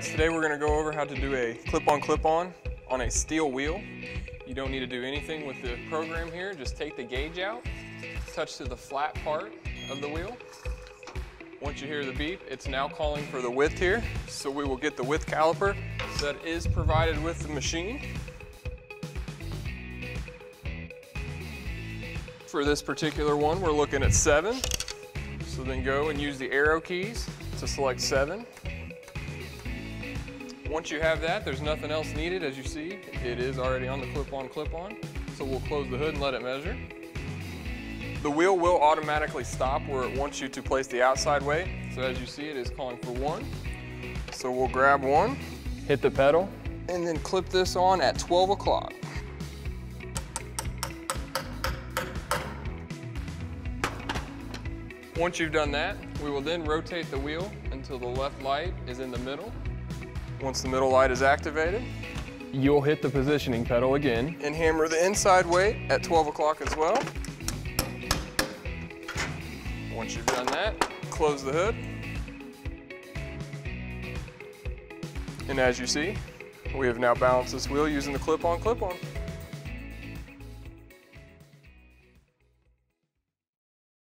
guys, today we're going to go over how to do a clip-on on a steel wheel. You don't need to do anything with the program here, just take the gauge out, touch to the flat part of the wheel. Once you hear the beep, it's now calling for the width here, so we will get the width caliper that is provided with the machine. For this particular one, we're looking at 7, so then go and use the arrow keys to select 7. Once you have that, there's nothing else needed. As you see, it is already on the clip-on. So we'll close the hood and let it measure. The wheel will automatically stop where it wants you to place the outside weight. So as you see, it is calling for 1. So we'll grab 1, hit the pedal, and then clip this on at 12 o'clock. Once you've done that, we will then rotate the wheel until the left light is in the middle. Once the middle light is activated, you'll hit the positioning pedal again and hammer the inside weight at 12 o'clock as well. Once you've done that, close the hood. And as you see, we have now balanced this wheel using the clip-on.